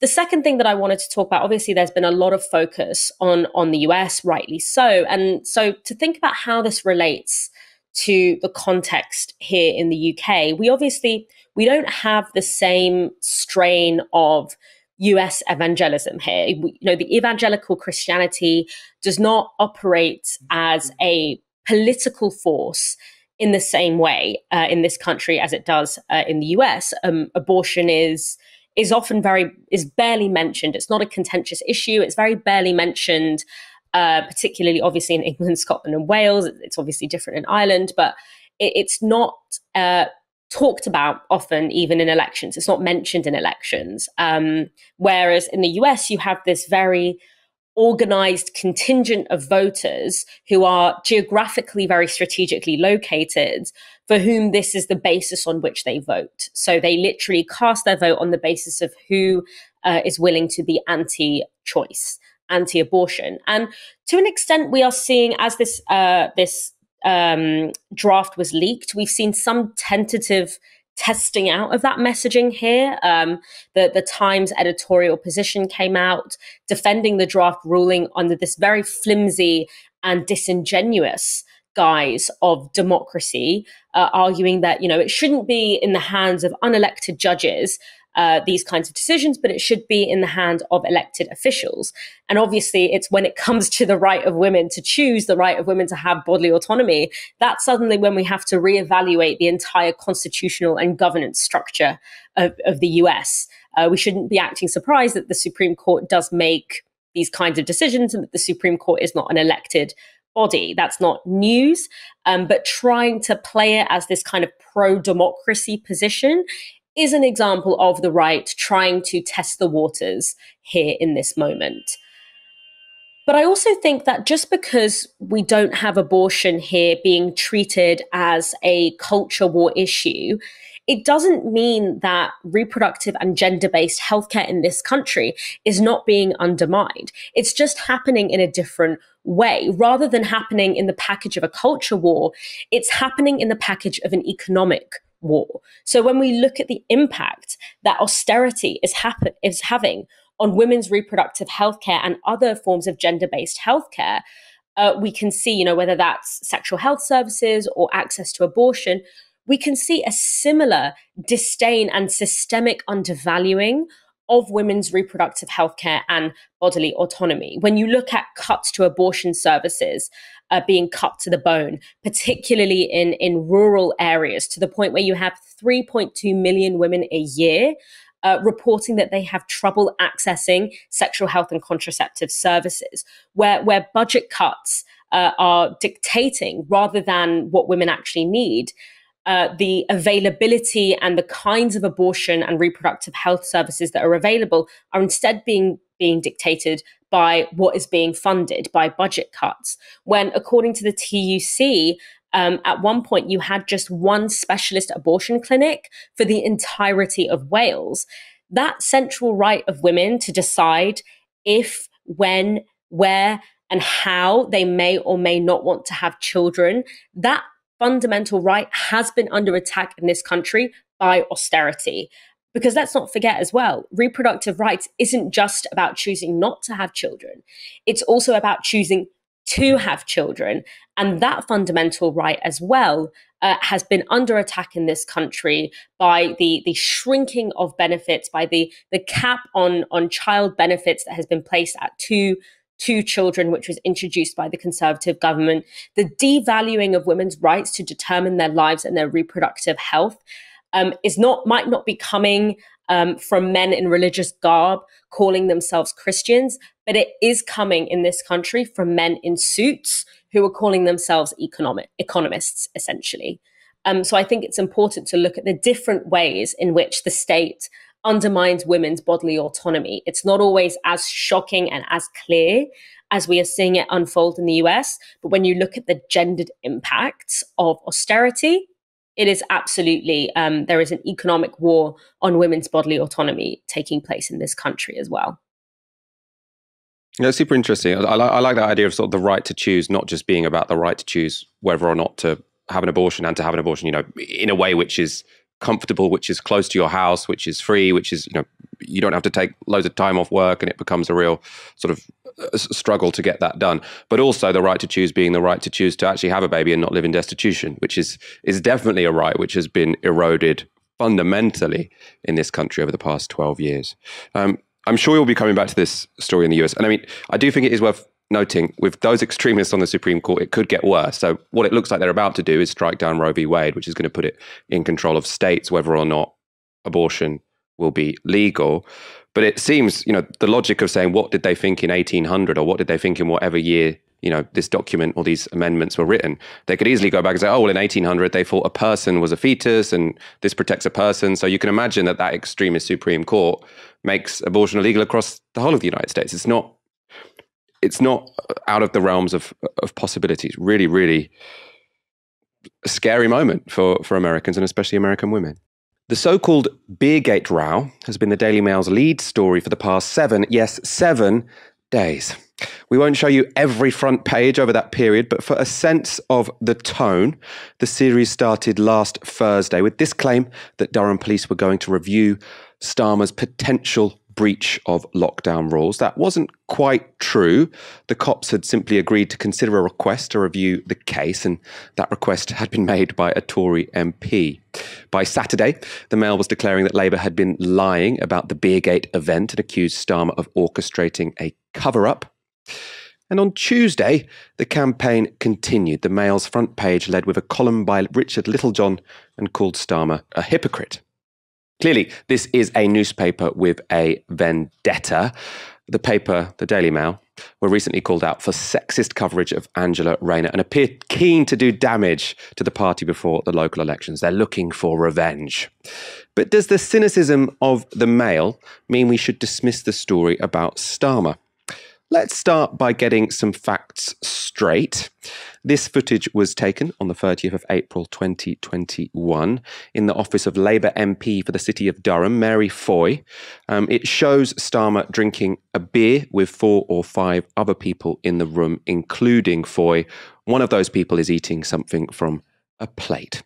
The second thing that I wanted to talk about, obviously there's been a lot of focus on the US, rightly so. And so to think about how this relates to the context here in the UK, we don't have the same strain of US evangelism here. The evangelical Christianity does not operate as a political force in the same way in this country as it does in the US. Abortion is barely mentioned. It's not a contentious issue. It's very barely mentioned. Particularly obviously in England, Scotland and Wales. It's obviously different in Ireland, but it's not talked about often even in elections. It's not mentioned in elections. Whereas in the US, you have this very organized contingent of voters who are geographically very strategically located, for whom this is the basis on which they vote. So they literally cast their vote on the basis of who is willing to be anti-choice, anti-abortion. And to an extent, we are seeing, as this draft was leaked, we've seen some tentative testing out of that messaging here. The Times editorial position came out defending the draft ruling under this very flimsy and disingenuous guise of democracy, arguing that, it shouldn't be in the hands of unelected judges, these kinds of decisions, but it should be in the hand of elected officials. And obviously it's when it comes to the right of women to choose, the right of women to have bodily autonomy, that's suddenly when we have to reevaluate the entire constitutional and governance structure of the US. We shouldn't be acting surprised that the Supreme Court does make these kinds of decisions and that the Supreme Court is not an elected body. That's not news, but trying to play it as this kind of pro-democracy position is an example of the right trying to test the waters here in this moment. But I also think that just because we don't have abortion here being treated as a culture war issue, it doesn't mean that reproductive and gender-based healthcare in this country is not being undermined. It's just happening in a different way. Rather than happening in the package of a culture war, it's happening in the package of an economic war. So when we look at the impact that austerity is having on women's reproductive healthcare and other forms of gender-based healthcare, we can see, whether that's sexual health services or access to abortion, we can see a similar disdain and systemic undervaluing of women's reproductive healthcare and bodily autonomy. When you look at cuts to abortion services being cut to the bone, particularly in rural areas, to the point where you have 3.2 million women a year reporting that they have trouble accessing sexual health and contraceptive services, where budget cuts are dictating rather than what women actually need, the availability and the kinds of abortion and reproductive health services that are available are instead being dictated by what is being funded by budget cuts. When, according to the TUC, at one point you had just one specialist abortion clinic for the entirety of Wales. That central right of women to decide if, when, where, and how they may or may not want to have children, that fundamental right has been under attack in this country by austerity. Because let's not forget as well, reproductive rights isn't just about choosing not to have children. It's also about choosing to have children. And that fundamental right as well has been under attack in this country by the shrinking of benefits, by the cap on child benefits that has been placed at two children, which was introduced by the Conservative government, the devaluing of women's rights to determine their lives and their reproductive health. Might not be coming from men in religious garb calling themselves Christians, but it is coming in this country from men in suits who are calling themselves economists, essentially. So I think it's important to look at the different ways in which the state undermines women's bodily autonomy. It's not always as shocking and as clear as we are seeing it unfold in the US, but when you look at the gendered impacts of austerity, it is absolutely, there is an economic war on women's bodily autonomy taking place in this country as well. Yeah, it's super interesting. I like that idea of sort of the right to choose, not just being about the right to choose whether or not to have an abortion and to have an abortion, you know, in a way which is comfortable, which is close to your house, which is free, which is, you know, you don't have to take loads of time off work and it becomes a real sort of struggle to get that done. But also the right to choose being the right to choose to actually have a baby and not live in destitution, which is definitely a right which has been eroded fundamentally in this country over the past 12 years. I'm sure you'll be coming back to this story in the US. And I mean, I do think it is worth noting with those extremists on the Supreme Court, it could get worse. So what it looks like they're about to do is strike down Roe v. Wade, which is going to put it in control of states, whether or not abortion will be legal. But it seems, you know, the logic of saying, what did they think in 1800 or what did they think in whatever year, you know, this document or these amendments were written, they could easily go back and say, oh, well, in 1800, they thought a person was a fetus and this protects a person. So you can imagine that that extremist Supreme Court makes abortion illegal across the whole of the United States. It's not out of the realms of possibilities. Really, really scary moment for Americans and especially American women. The so-called Beergate row has been the Daily Mail's lead story for the past seven days. We won't show you every front page over that period, but for a sense of the tone, the series started last Thursday with this claim that Durham police were going to review Starmer's potential breach of lockdown rules. That wasn't quite true. The cops had simply agreed to consider a request to review the case, and that request had been made by a Tory MP. By Saturday, the Mail was declaring that Labour had been lying about the Beergate event and accused Starmer of orchestrating a cover-up. And on Tuesday, the campaign continued. The Mail's front page led with a column by Richard Littlejohn and called Starmer a hypocrite. Clearly, this is a newspaper with a vendetta. The paper, the Daily Mail, were recently called out for sexist coverage of Angela Rayner and appeared keen to do damage to the party before the local elections. They're looking for revenge. But does the cynicism of the Mail mean we should dismiss the story about Starmer? Let's start by getting some facts straight. This footage was taken on the 30th of April 2021 in the office of Labour MP for the City of Durham, Mary Foy. It shows Starmer drinking a beer with 4 or 5 other people in the room, including Foy. One of those people is eating something from a plate.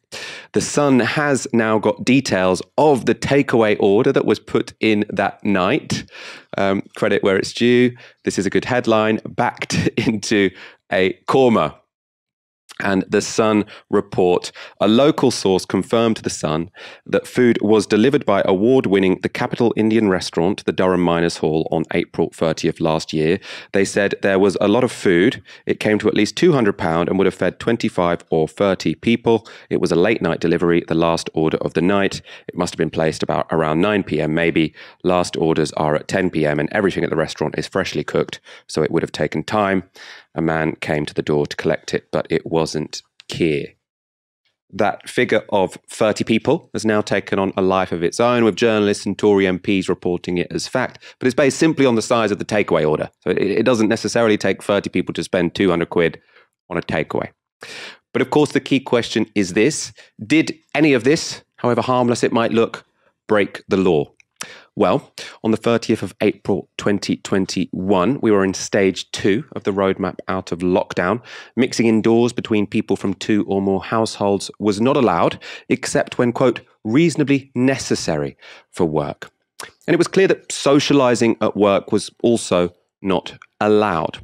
The Sun has now got details of the takeaway order that was put in that night. Credit where it's due. This is a good headline, backed into a korma. And the Sun report, a local source confirmed to the Sun that food was delivered by award-winning The Capital Indian Restaurant to the Durham Miners' Hall on April 30th last year. They said there was a lot of food. It came to at least £200 and would have fed 25 or 30 people. It was a late-night delivery, the last order of the night. It must have been placed about around 9 p.m. maybe. Last orders are at 10 p.m. and everything at the restaurant is freshly cooked, so it would have taken time. A man came to the door to collect it, but it wasn't Keir. That figure of 30 people has now taken on a life of its own, with journalists and Tory MPs reporting it as fact. But it's based simply on the size of the takeaway order. So it doesn't necessarily take 30 people to spend 200 quid on a takeaway. But of course, the key question is this: did any of this, however harmless it might look, break the law? Well, on the 30th of April 2021, we were in stage 2 of the roadmap out of lockdown. Mixing indoors between people from 2 or more households was not allowed, except when, quote, reasonably necessary for work. And it was clear that socialising at work was also not allowed.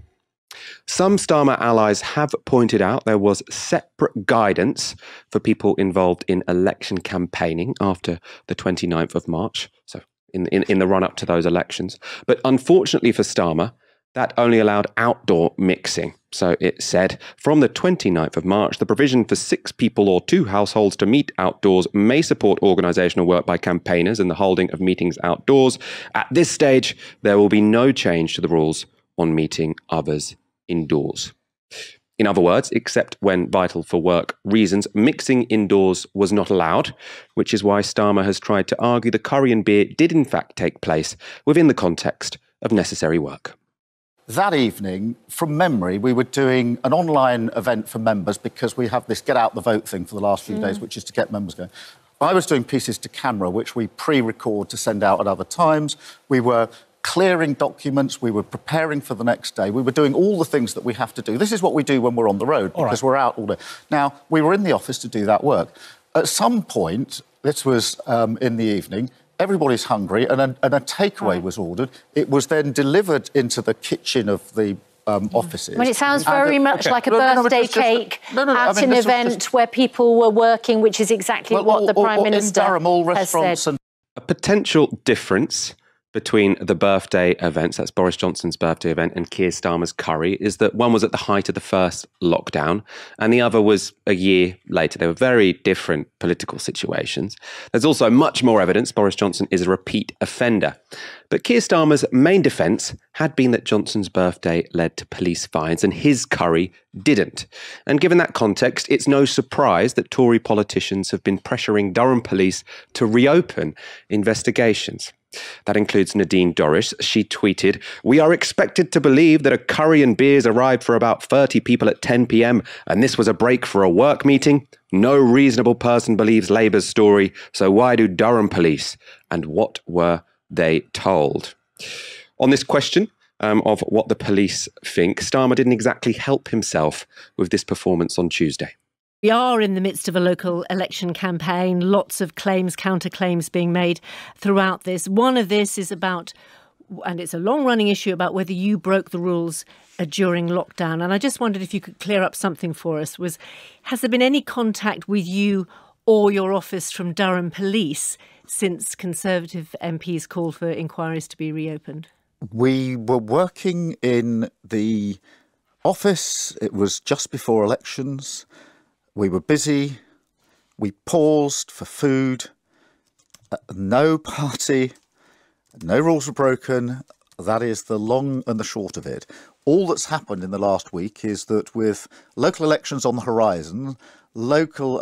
Some Starmer allies have pointed out there was separate guidance for people involved in election campaigning after the 29th of March, so in the run-up to those elections. But unfortunately for Starmer, that only allowed outdoor mixing. So it said, from the 29th of March, the provision for 6 people or 2 households to meet outdoors may support organisational work by campaigners and the holding of meetings outdoors. At this stage, there will be no change to the rules on meeting others indoors. In other words, except when vital for work reasons, mixing indoors was not allowed, which is why Starmer has tried to argue the curry and beer did in fact take place within the context of necessary work. That evening, from memory, we were doing an online event for members because we have this get out the vote thing for the last few days, which is to get members going. I was doing pieces to camera, which we pre-record to send out at other times. We were clearing documents, we were preparing for the next day, we were doing all the things that we have to do. This is what we do when we're on the road, because we're out all day. Now, we were in the office to do that work. At some point, this was in the evening, everybody's hungry, and a takeaway was ordered. It was then delivered into the kitchen of the offices. Well, it sounds very much like a birthday cake at an event where people were working, which is exactly what the Prime Minister has said. In Durham, all restaurants and... A potential difference between the birthday events, that's Boris Johnson's birthday event, and Keir Starmer's curry, is that one was at the height of the first lockdown and the other was a year later. They were very different political situations. There's also much more evidence Boris Johnson is a repeat offender. But Keir Starmer's main defence had been that Johnson's birthday led to police fines and his curry didn't. And given that context, it's no surprise that Tory politicians have been pressuring Durham police to reopen investigations. That includes Nadine Dorries. She tweeted, "We are expected to believe that a curry and beers arrived for about 30 people at 10 p.m. and this was a break for a work meeting. No reasonable person believes Labour's story, so why do Durham police? And what were they told?" On this question of what the police think, Starmer didn't exactly help himself with this performance on Tuesday. We are in the midst of a local election campaign, lots of claims, counterclaims being made throughout this. One of this is about, and it's a long-running issue, about whether you broke the rules during lockdown. And I just wondered if you could clear up something for us. Has there been any contact with you or your office from Durham Police since Conservative MPs called for inquiries to be reopened? We were working in the office. It was just before elections. We were busy, we paused for food, no party, no rules were broken. That is the long and the short of it. All that's happened in the last week is that with local elections on the horizon, local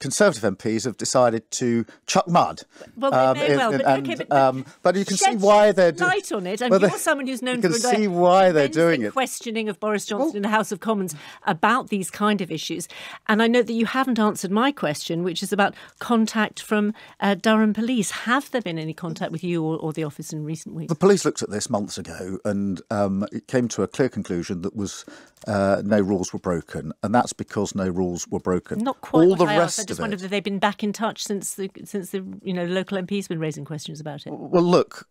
Conservative MPs have decided to chuck mud. Well, they may well, but you can see why they're doing light on it. And you're someone who's known for see why they're doing it. Questioning of Boris Johnson in the House of Commons about these kind of issues. And I know that you haven't answered my question, which is about contact from Durham Police. Have there been any contact with you or the office in recent weeks? The police looked at this months ago and it came to a clear conclusion that was no rules were broken, and that's because no rules were broken. Not quite. All the rest of it. I just wondered if they've been back in touch since the local MP's been raising questions about it. Well, look,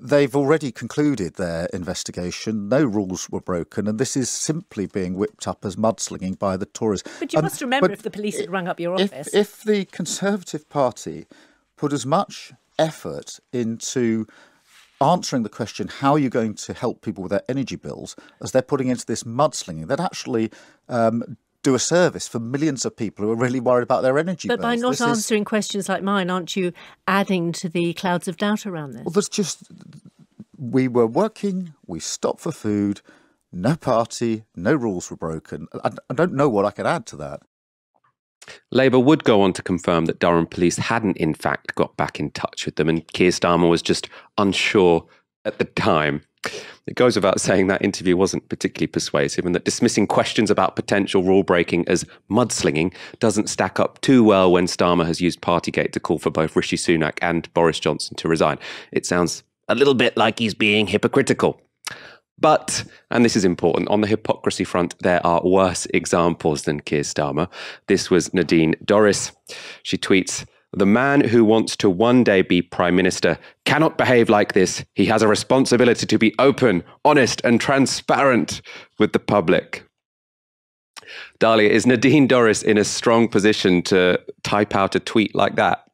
they've already concluded their investigation. No rules were broken, and this is simply being whipped up as mudslinging by the Tories. But you must remember, if the police had rung up your office, if the Conservative Party put as much effort into answering the question, how are you going to help people with their energy bills, as they're putting into this mudslinging, that actually do a service for millions of people who are really worried about their energy bills. But by not answering questions like mine, aren't you adding to the clouds of doubt around this? Well, there's just... We were working, we stopped for food, no party, no rules were broken. I don't know what I can add to that. Labour would go on to confirm that Durham police hadn't in fact got back in touch with them, and Keir Starmer was just unsure at the time. It goes without saying that interview wasn't particularly persuasive, and that dismissing questions about potential rule-breaking as mudslinging doesn't stack up too well when Starmer has used Partygate to call for both Rishi Sunak and Boris Johnson to resign. It sounds a little bit like he's being hypocritical. But, and this is important, on the hypocrisy front, there are worse examples than Keir Starmer. This was Nadine Dorries. She tweets, "The man who wants to one day be Prime Minister cannot behave like this. He has a responsibility to be open, honest and transparent with the public." Dalia, is Nadine Dorries in a strong position to type out a tweet like that?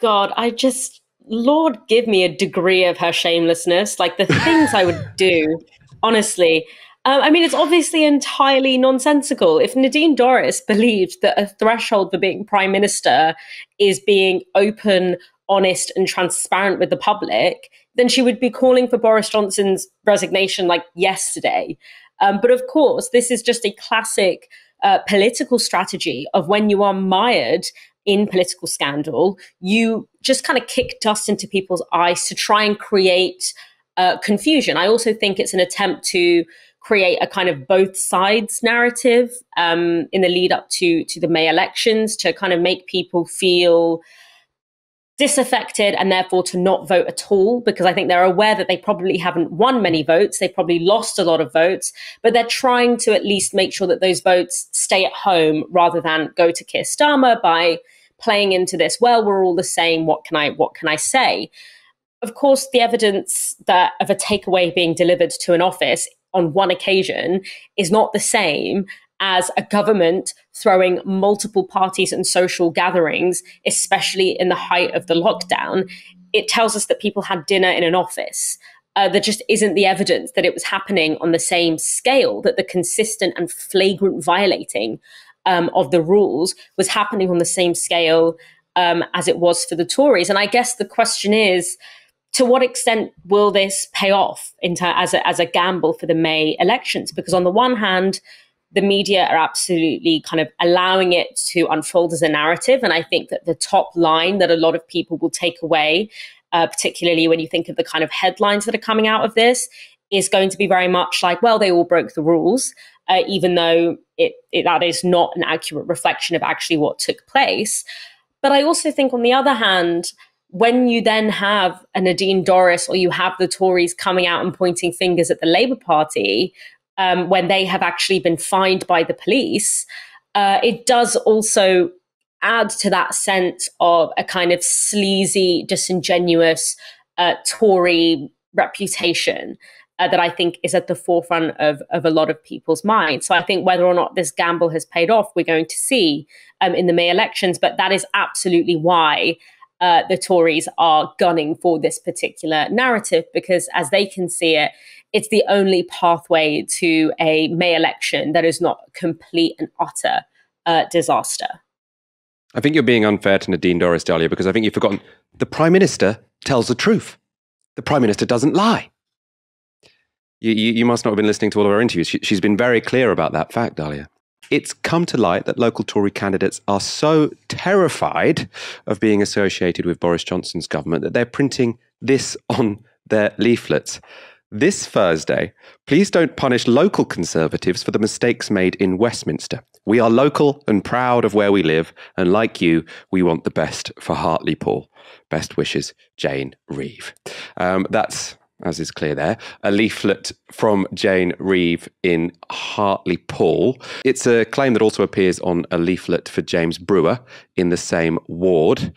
God, I just, Lord, give me a degree of her shamelessness. Like the things I would do, honestly. I mean, it's obviously entirely nonsensical. If Nadine Dorries believed that a threshold for being Prime Minister is being open, honest and transparent with the public, then she would be calling for Boris Johnson's resignation like yesterday. But of course, this is just a classic political strategy of when you are mired in political scandal, you just kind of kick dust into people's eyes to try and create confusion. I also think it's an attempt to create a kind of both sides narrative in the lead up to the May elections, to kind of make people feel disaffected and therefore to not vote at all, because I think they're aware that they probably haven't won many votes. They probably lost a lot of votes, but they're trying to at least make sure that those votes stay at home rather than go to Keir Starmer by playing into this, well, we're all the same, what can I say? Of course, the evidence that of a takeaway being delivered to an office on one occasion is not the same as a government throwing multiple parties and social gatherings, especially in the height of the lockdown. It tells us that people had dinner in an office. There just isn't the evidence that it was happening on the same scale, that the consistent and flagrant violating of the rules was happening on the same scale as it was for the Tories. And I guess the question is, to what extent will this pay off as a gamble for the May elections? Because on the one hand, the media are absolutely kind of allowing it to unfold as a narrative. And I think that the top line that a lot of people will take away, particularly when you think of the kind of headlines that are coming out of this, is going to be very much like, well, they all broke the rules, even though that is not an accurate reflection of actually what took place. But I also think, on the other hand, when you then have a Nadine Dorries or you have the Tories coming out and pointing fingers at the Labour Party when they have actually been fined by the police, it does also add to that sense of a kind of sleazy, disingenuous Tory reputation that I think is at the forefront of a lot of people's minds. So I think whether or not this gamble has paid off, we're going to see in the May elections, but that is absolutely why the Tories are gunning for this particular narrative, because as they can see it, it's the only pathway to a May election that is not complete and utter disaster. I think you're being unfair to Nadine Dorries, Dalia, because I think you've forgotten the Prime Minister tells the truth. The Prime Minister doesn't lie. You must not have been listening to all of her interviews. She's been very clear about that fact, Dalia. It's come to light that local Tory candidates are so terrified of being associated with Boris Johnson's government that they're printing this on their leaflets. This Thursday, please don't punish local Conservatives for the mistakes made in Westminster. We are local and proud of where we live, and like you, we want the best for Hartlepool. Best wishes, Jane Reeve. That's, as is clear there, a leaflet from Jane Reeve in Hartlepool. It's a claim that also appears on a leaflet for James Brewer in the same ward.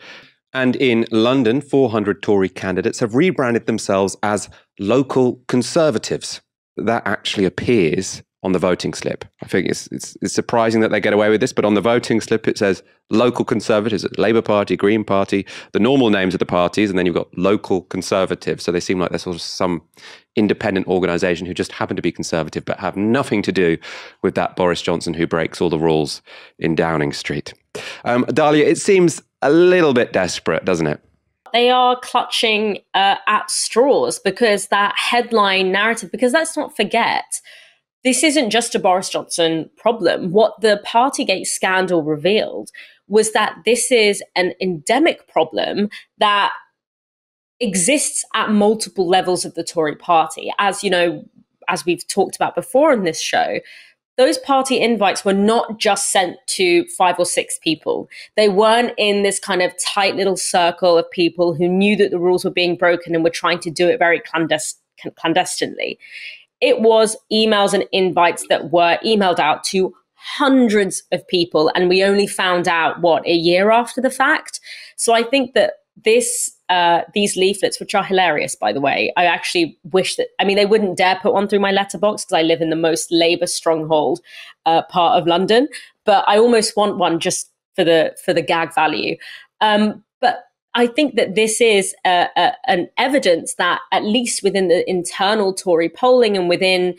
And in London, 400 Tory candidates have rebranded themselves as local Conservatives. That actually appears on the voting slip. I think it's surprising that they get away with this, but on the voting slip it says local Conservatives, Labour Party, Green Party, the normal names of the parties, and then you've got local Conservatives. So they seem like they're sort of some independent organisation who just happen to be Conservative but have nothing to do with that Boris Johnson who breaks all the rules in Downing Street. Dalia, it seems a little bit desperate, doesn't it? They are clutching at straws, because that headline narrative, because let's not forget, this isn't just a Boris Johnson problem. What the Partygate scandal revealed was that this is an endemic problem that exists at multiple levels of the Tory party. As you know, as we've talked about before on this show, those party invites were not just sent to 5 or 6 people. They weren't in this kind of tight little circle of people who knew that the rules were being broken and were trying to do it very clandestinely. It was emails and invites that were emailed out to hundreds of people, and we only found out, what, a year after the fact? So I think that these leaflets, which are hilarious, by the way, I actually wish that, I mean, they wouldn't dare put one through my letterbox because I live in the most Labour stronghold part of London, but I almost want one just for the gag value. But I think that this is an evidence that, at least within the internal Tory polling and within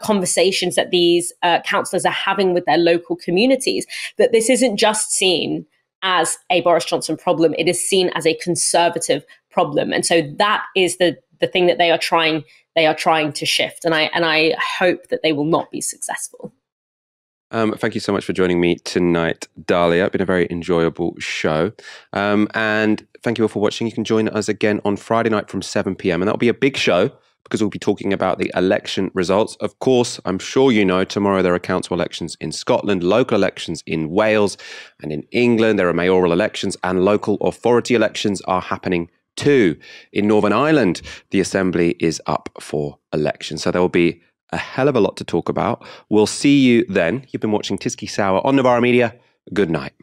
conversations that these councillors are having with their local communities, that this isn't just seen as a Boris Johnson problem, it is seen as a Conservative problem. And so that is the thing that they are trying to shift. And I hope that they will not be successful. Thank you so much for joining me tonight, Dalia. It's been a very enjoyable show. And thank you all for watching. You can join us again on Friday night from 7 p.m. and that'll be a big show, because we'll be talking about the election results. Of course, I'm sure you know, tomorrow there are council elections in Scotland, local elections in Wales, and in England there are mayoral elections, and local authority elections are happening too. In Northern Ireland, the Assembly is up for election. So there will be a hell of a lot to talk about. We'll see you then. You've been watching Tisky Sour on Novara Media. Good night.